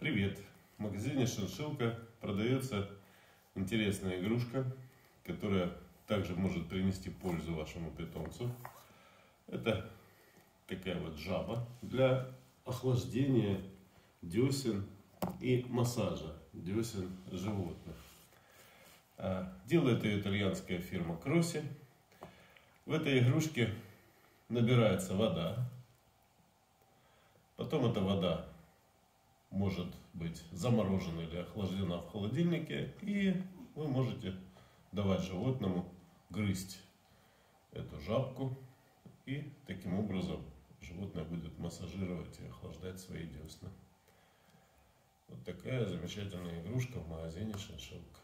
Привет! В магазине Шиншилка продается интересная игрушка, которая также может принести пользу вашему питомцу. Это такая вот жаба для охлаждения десен и массажа десен животных. Делает ее итальянская фирма Кросси. В этой игрушке набирается вода. Потом эта вода может быть заморожена или охлаждена в холодильнике, и вы можете давать животному грызть эту жабку, и таким образом животное будет массажировать и охлаждать свои десна. Вот такая замечательная игрушка в магазине Шиншилка.